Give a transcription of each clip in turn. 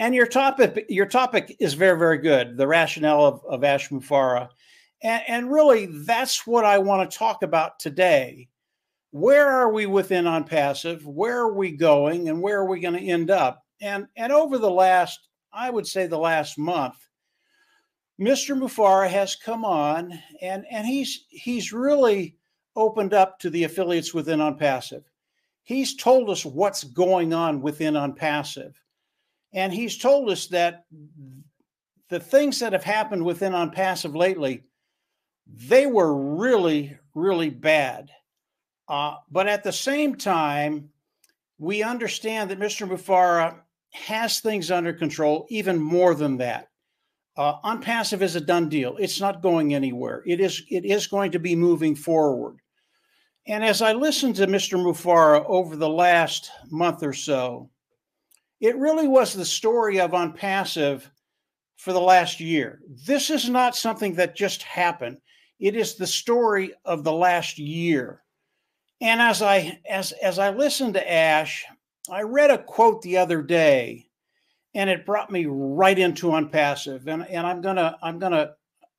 And your topic is very, very good, the rationale of Ash Mufareh. And really, that's what I want to talk about today. Where are we within OnPassive? Where are we going? And where are we going to end up? And over the last, I would say the last month, Mr. Mufareh has come on and he's really opened up to the affiliates within OnPassive. He's told us what's going on within OnPassive. And he's told us that the things that have happened within OnPassive lately, they were really, really bad. But at the same time, we understand that Mr. Mufareh has things under control, even more than that. OnPassive is a done deal. It's not going anywhere. It is going to be moving forward. And as I listened to Mr. Mufareh over the last month or so, it really was the story of OnPassive for the last year. This is not something that just happened. It is the story of the last year. And as I listened to Ash, I read a quote the other day, and it brought me right into OnPassive. And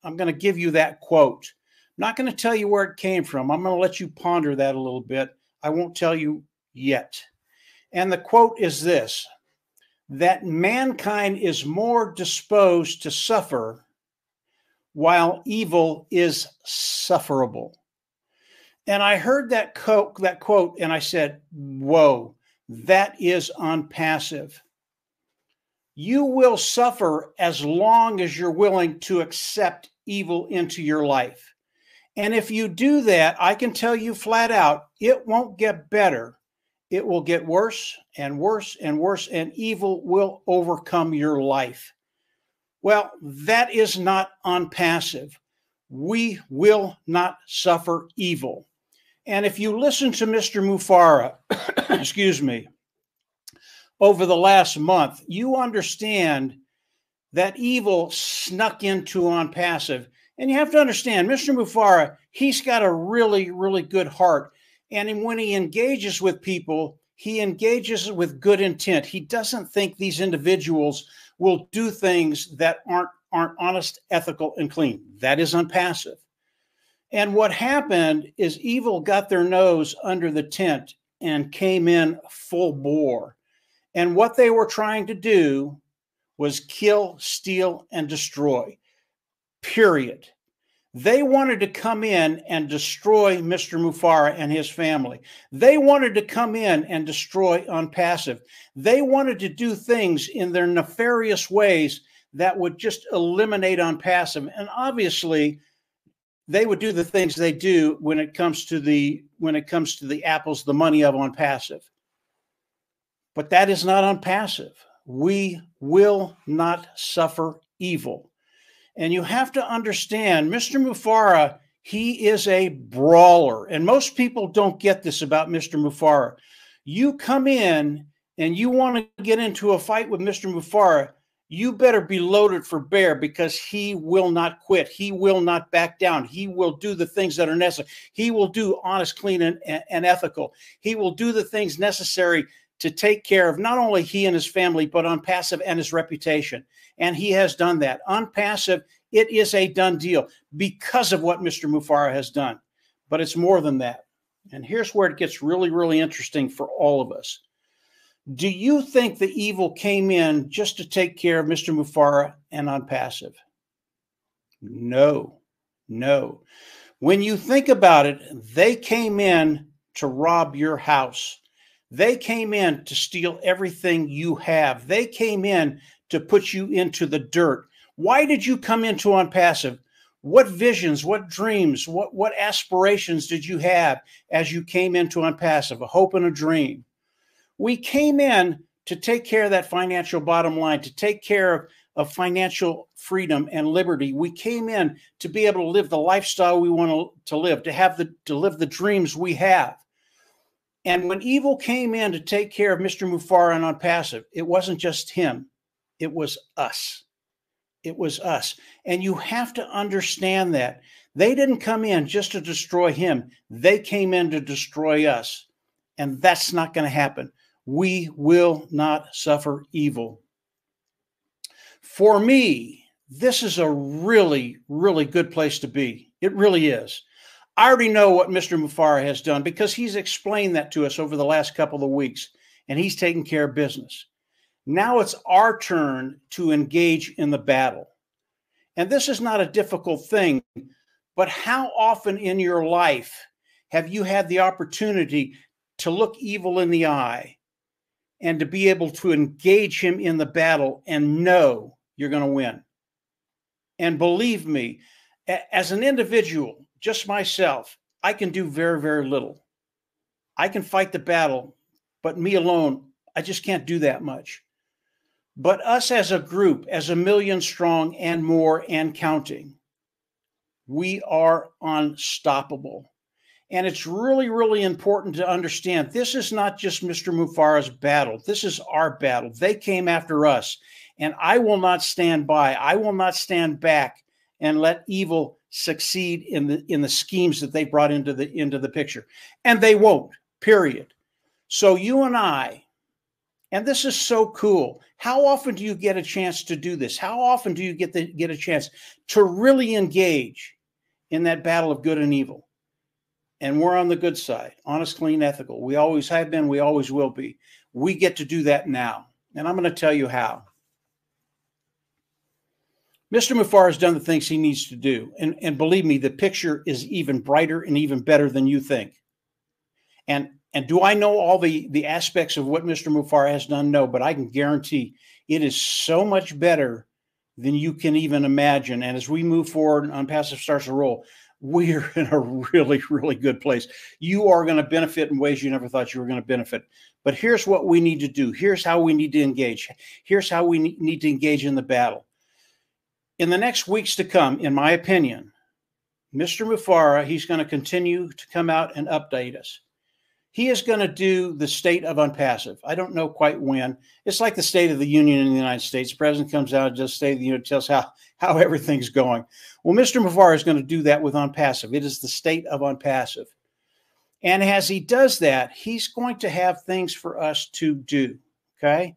I'm gonna give you that quote. I'm not gonna tell you where it came from. I'm gonna let you ponder that a little bit. I won't tell you yet. And the quote is this: that mankind is more disposed to suffer while evil is sufferable. And I heard that quote, and I said, whoa, that is OnPassive. You will suffer as long as you're willing to accept evil into your life. And if you do that, I can tell you flat out, it won't get better. It will get worse and worse and worse, and evil will overcome your life. Well, that is not OnPassive. We will not suffer evil. And if you listen to Mr. Mufareh, excuse me, over the last month, you understand that evil snuck into OnPassive. And you have to understand, Mr. Mufareh, he's got a really, really good heart. And when he engages with people, he engages with good intent. He doesn't think these individuals will do things that aren't honest, ethical, and clean. That is OnPassive. And what happened is evil got their nose under the tent and came in full bore. And what they were trying to do was kill, steal, and destroy. Period. They wanted to come in and destroy Mr. Mufareh and his family. They wanted to come in and destroy OnPassive. They wanted to do things in their nefarious ways that would just eliminate OnPassive. And obviously, they would do the things they do when it comes to the apples, the money of OnPassive. But that is not OnPassive. We will not suffer evil. And you have to understand, Mr. Mufareh, he is a brawler. And most people don't get this about Mr. Mufareh. You come in and you want to get into a fight with Mr. Mufareh, you better be loaded for bear, because he will not quit. He will not back down. He will do the things that are necessary. He will do honest, clean, and ethical. He will do the things necessary to take care of not only he and his family, but OnPassive and his reputation. And he has done that. OnPassive, it is a done deal because of what Mr. Mufareh has done. But it's more than that. And here's where it gets really, really interesting for all of us. Do you think the evil came in just to take care of Mr. Mufareh and OnPassive? No, no. When you think about it, they came in to rob your house. They came in to steal everything you have. They came in to put you into the dirt. Why did you come into OnPassive? What visions, what dreams, what aspirations did you have as you came into OnPassive? A hope and a dream. We came in to take care of that financial bottom line, to take care of financial freedom and liberty. We came in to be able to live the lifestyle we want to live, to live the dreams we have. And when evil came in to take care of Mr. Mufareh and OnPassive, it wasn't just him. It was us. It was us. And you have to understand that. They didn't come in just to destroy him. They came in to destroy us. And that's not going to happen. We will not suffer evil. For me, this is a really, really good place to be. It really is. I already know what Mr. Mufareh has done because he's explained that to us over the last couple of weeks, and he's taken care of business. Now it's our turn to engage in the battle. And this is not a difficult thing, but how often in your life have you had the opportunity to look evil in the eye and to be able to engage him in the battle and know you're going to win? And believe me, as an individual, just myself, I can do very, very little. I can fight the battle, but me alone, I just can't do that much. But us as a group, as 1 million strong and more and counting, we are unstoppable. And it's really, really important to understand this is not just Mr. Mufareh's battle. This is our battle. They came after us. And I will not stand by. I will not stand back and let evil succeed in the schemes that they brought into the picture. And they won't, period. So you and I, and this is so cool. How often do you get a chance to do this? How often do you get a chance to really engage in that battle of good and evil? And we're on the good side, honest, clean, ethical. We always have been. We always will be. We get to do that now. And I'm going to tell you how. Mr. Mufareh has done the things he needs to do. And believe me, the picture is even brighter and even better than you think. And do I know all the aspects of what Mr. Mufareh has done? No, but I can guarantee it is so much better than you can even imagine. And as we move forward and OnPassive starts to roll, we are in a really, really good place. You are going to benefit in ways you never thought you were going to benefit. But here's what we need to do. Here's how we need to engage. Here's how we need to engage in the battle. In the next weeks to come, in my opinion, Mr. Mufareh, he's going to continue to come out and update us. He is going to do the state of OnPassive. I don't know quite when. It's like the State of the Union in the United States. The president comes out and just State of the Union, tells how everything's going. Well, Mr. Mufareh is going to do that with OnPassive. It is the state of OnPassive. And as he does that, he's going to have things for us to do, okay?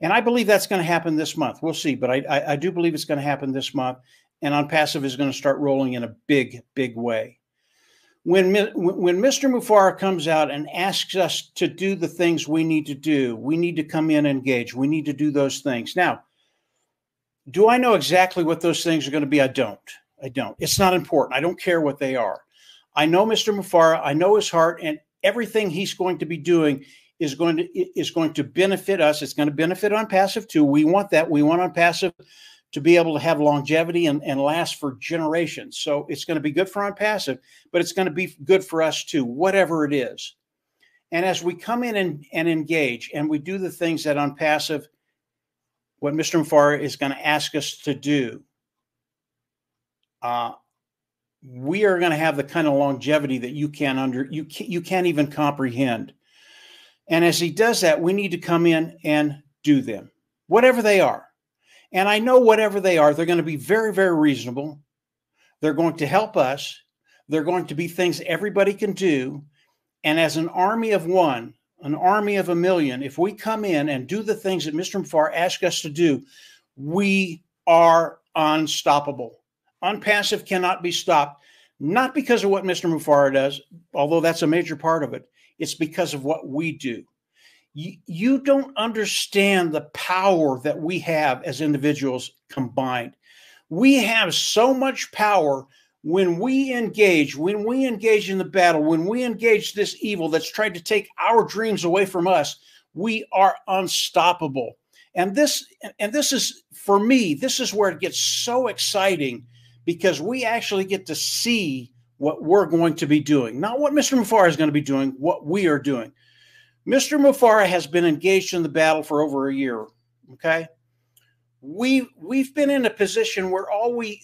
And I believe that's going to happen this month. We'll see, but I do believe it's going to happen this month, and OnPassive is going to start rolling in a big, big way. When Mr. Mufareh comes out and asks us to do the things we need to do, we need to come in and engage. We need to do those things. Now, do I know exactly what those things are going to be? I don't. I don't. It's not important. I don't care what they are. I know Mr. Mufareh. I know his heart, and everything he's going to be doing is going to benefit us. It's going to benefit OnPassive too. We want that. We want OnPassive to be able to have longevity and last for generations. So it's going to be good for OnPassive, but it's going to be good for us too, whatever it is. And as we come in and engage and we do the things that OnPassive, what Mr. Mufareh is going to ask us to do, we are going to have the kind of longevity that you can't even comprehend. And as he does that, we need to come in and do them, whatever they are. And I know whatever they are, they're going to be very, very reasonable. They're going to help us. They're going to be things everybody can do. And as an army of one, an army of 1 million, if we come in and do the things that Mr. Mufareh asked us to do, we are unstoppable. OnPassive cannot be stopped, not because of what Mr. Mufareh does, although that's a major part of it. It's because of what we do. You don't understand the power that we have as individuals combined. We have so much power when we engage in the battle, when we engage this evil that's tried to take our dreams away from us, we are unstoppable. And this is, for me, this is where it gets so exciting because we actually get to see what we're going to be doing. Not what Mr. Mufareh is going to be doing, what we are doing. Mr. Mufareh has been engaged in the battle for over a year, okay? We've been in a position where all we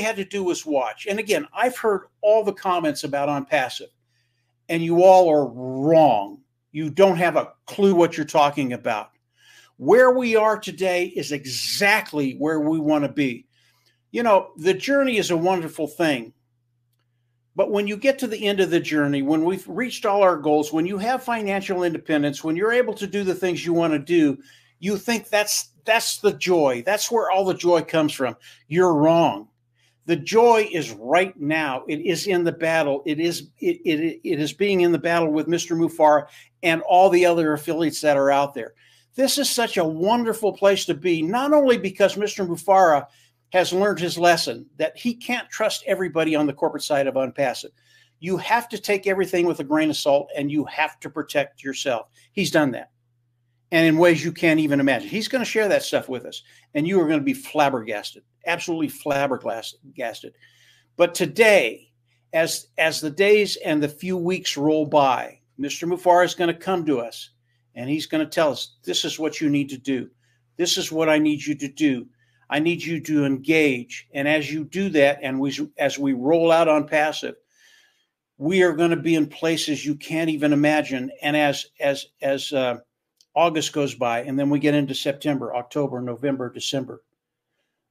had to do was watch. And again, I've heard all the comments about OnPassive, and you all are wrong. You don't have a clue what you're talking about. Where we are today is exactly where we want to be. You know, the journey is a wonderful thing. But when you get to the end of the journey, when we've reached all our goals, when you have financial independence, when you're able to do the things you want to do, You think that's the joy. That's where all the joy comes from. You're wrong. The joy is right now. It is in the battle. It is being in the battle with Mr. Mufareh and all the other affiliates that are out there. This is such a wonderful place to be, not only because Mr. Mufareh has learned his lesson that he can't trust everybody on the corporate side of OnPassive. You have to take everything with a grain of salt, and you have to protect yourself. He's done that, and in ways you can't even imagine. He's going to share that stuff with us, and you are going to be flabbergasted, absolutely flabbergasted. But today, as the days and the few weeks roll by, Mr. Mufareh is going to come to us, and he's going to tell us, this is what you need to do. This is what I need you to do. I need you to engage. And as you do that, and as we roll out OnPassive, we are going to be in places you can't even imagine. And as August goes by, and then we get into September, October, November, December,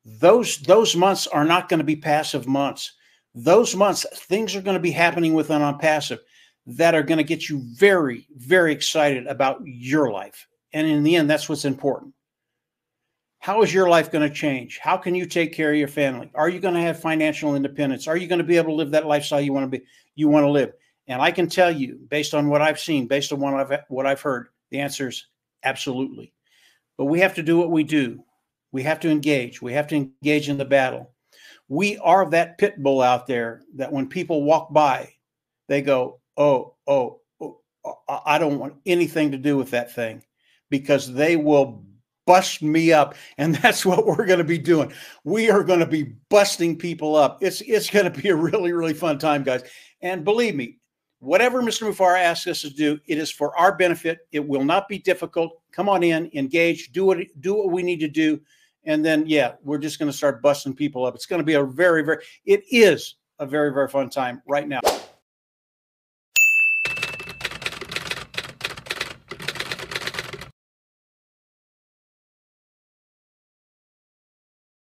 those months are not going to be passive months. Those months, things are going to be happening with an OnPassive that are going to get you very, very excited about your life. And in the end, that's what's important. How is your life going to change? How can you take care of your family? Are you going to have financial independence? Are you going to be able to live that lifestyle you want to live? And I can tell you, based on what I've seen, based on what I've heard, the answer is absolutely. But we have to do what we do. We have to engage. We have to engage in the battle. We are that pit bull out there that when people walk by, they go, oh, I don't want anything to do with that thing, because they will bust me up. And that's what we're going to be doing. We are going to be busting people up. It's going to be a really, really fun time, guys. And believe me, whatever Mr. Mufareh asks us to do, it is for our benefit. It will not be difficult. Come on in, engage, do what we need to do. And then, yeah, we're just going to start busting people up. It's going to be a very, very fun time right now.